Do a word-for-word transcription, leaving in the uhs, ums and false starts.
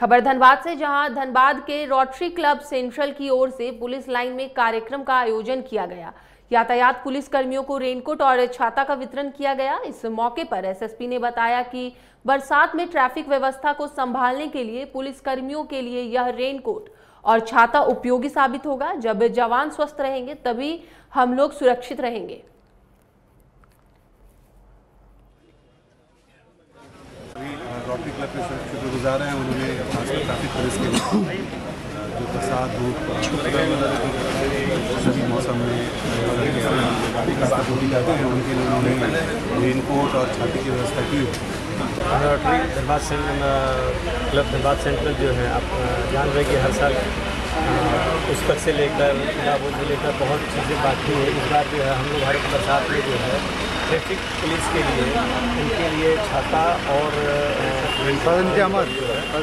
खबर धनबाद से, जहां धनबाद के रोटरी क्लब सेंट्रल की ओर से पुलिस लाइन में कार्यक्रम का आयोजन किया गया। यातायात पुलिस कर्मियों को रेनकोट और छाता का वितरण किया गया। इस मौके पर एसएसपी ने बताया कि बरसात में ट्रैफिक व्यवस्था को संभालने के लिए पुलिस कर्मियों के लिए यह रेनकोट और छाता उपयोगी साबित होगा। जब जवान स्वस्थ रहेंगे तभी हम लोग सुरक्षित रहेंगे। रोटरी क्लब के शुक्रगुजार हैं, उन्होंने खासकर ट्रैफिक पुलिस के लिए जो बरसात धूप सभी मौसम में गाड़ी रास्ता टूटी जाते हैं, उनके लिए उन्होंने रेनकोट और छाती की व्यवस्था की। Rotary Dhanbad club Dhanbad central जो है, आप जान रहे कि हर साल पुस्तक से लेकर किताबों से लेकर बहुत चीज़ें बाकी है। इस बार जो है हम लोग हर बरसात में जो है ट्रैफिक पुलिस के लिए उनके लिए छाता और रेनकोट जो है